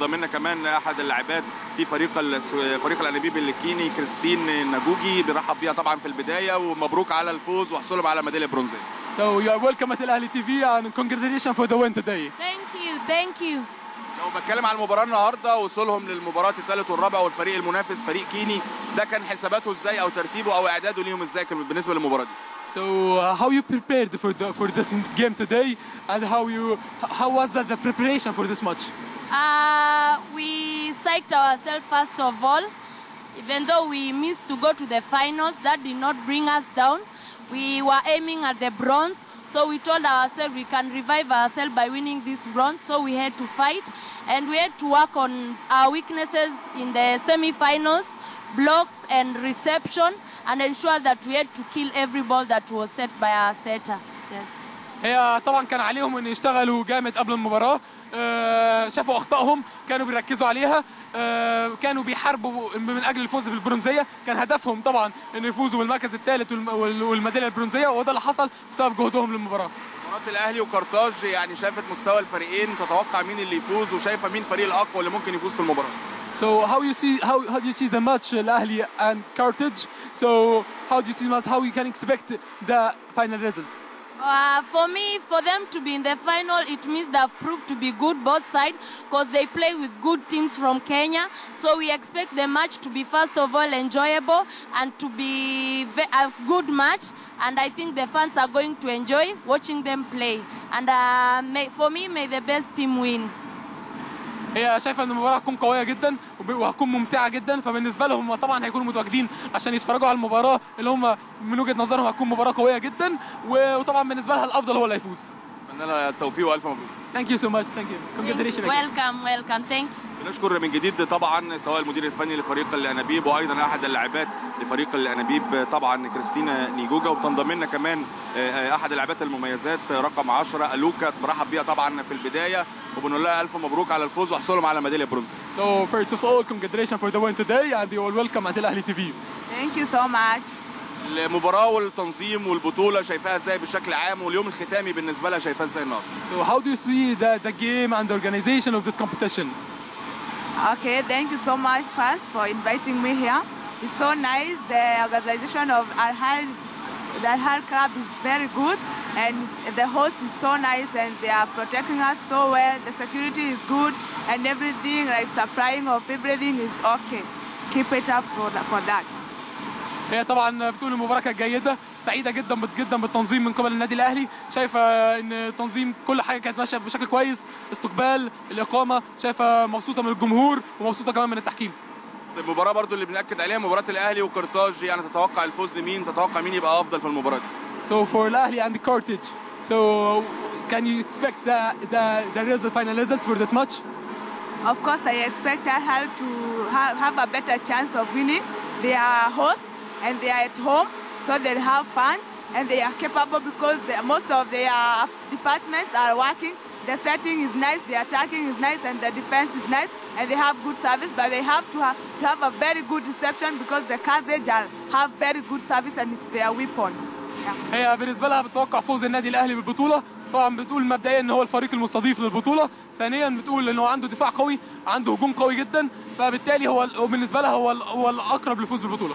ضمنا كمان احد اللاعبات في فريق الانابيب الكيني كريستين ناجوجي، بنرحب بيها طبعا في البدايه ومبروك على الفوز وحصولهم على ميداليه برونزيه. So you are welcome at Al Ahly TV and congratulations for the win today. Thank you. لو بتكلم على المباراه النهارده، وصولهم للمباراه الثالث والرابع والفريق المنافس فريق كيني، ده كان حساباته ازاي او ترتيبه او اعداده ليهم ازاي بالنسبه للمباراه دي؟ So how you prepared for this game today and how was the preparation for this match? We psyched ourselves first of all. Even though we missed to go to the finals, that did not bring us down. We were aiming at the bronze, so we told ourselves we can revive ourselves by winning this bronze. So we had to fight and we had to work on our weaknesses in the semi-finals, blocks and reception, and ensure that we had to kill every ball that was set by our setter. Yes. هي طبعا كان عليهم ان يشتغلوا جامد قبل المباراه، شافوا اخطائهم كانوا بيركزوا عليها، كانوا بيحاربوا من اجل الفوز بالبرونزيه، كان هدفهم طبعا ان يفوزوا بالمركز الثالث والميداليه البرونزيه، وده اللي حصل بسبب جهودهم للمباراه. مباراه الاهلي وكارتاج يعني شافت مستوى الفريقين، تتوقع مين اللي يفوز وشايفه مين الفريق الاقوى اللي ممكن يفوز في المباراه؟ So how do you see the match Al-Ahly and Carthage? So how do you see the match? How you can expect the final results? For me, for them to be in the final, it means they've proved to be good both sides, because they play with good teams from Kenya. So we expect the match to be first of all enjoyable and to be a good match. And I think the fans are going to enjoy watching them play. And for me, may the best team win. هي شايفه ان المباراه هتكون قويه جدا وهتكون ممتعه جدا، فبالنسبه لهم طبعا هيكونوا متواجدين عشان يتفرجوا على المباراه اللي هم من وجهه نظرهم هتكون مباراه قويه جدا، وطبعا بالنسبه لها الافضل هو اللي هيفوز. اتمنى لها التوفيق والف مبروك. Thank you so much. Thank you. Congratulations. Welcome. Thank you. بنشكر من جديد طبعا سواء المدير الفني لفريق الانابيب وايضا احد اللاعبات لفريق الانابيب طبعا كريستينا نيجوجا، وبتنضم لنا كمان احد اللاعبات المميزات رقم 10 الوكا، برحب بيها طبعا في البدايه وبنقول لها الف مبروك على الفوز وحصولهم على ميداليه برونز. So first of all, congratulations for the win today and you are welcome at Al Ahly TV. Thank you so much. المباراه والتنظيم والبطوله شايفاها ازاي بشكل عام، واليوم الختامي بالنسبه لها شايفاه ازاي النهارده؟ So how do you see the game and the organization of this competition? Okay, thank you so much first for inviting me here. It's so nice. The organization of Al Ahly club is very good, and the host is so nice, and they are protecting us so well. The security is good, and everything, like supplying of everything, is okay. Keep it up for that. هي طبعا بتقول المباراه كانت جيده، سعيده جدا بالتنظيم من قبل النادي الاهلي، شايفه ان تنظيم كل حاجه كانت ماشيه بشكل كويس، استقبال، الاقامه، شايفه مبسوطه من الجمهور ومبسوطه كمان من التحكيم. المباراه برضو اللي بنأكد عليها مباراه الاهلي وكارتاج، يعني تتوقع الفوز لمين؟ تتوقع مين يبقى افضل في المباراه دي؟ So for الاهلي and Carthage, so can you expect the final result for that match? Of course, I expect Al-Ahly to have a better chance of winning. They are hosts and they are at home, so they have fans and they are capable, because most of their departments are working. The setting is nice, the attacking is nice, and the defense is nice, and they have good service, but they have to have a very good reception, because the Carthage have very good service and it's their weapon. هي بالنسبه لها بتتوقع فوز النادي الاهلي بالبطوله. طبعا بتقول مبدئيا ان هو الفريق المستضيف للبطوله، ثانيا بتقول ان هو عنده دفاع قوي، عنده هجوم قوي جدا، فبالتالي هو بالنسبه لها هو الاقرب للفوز بالبطوله.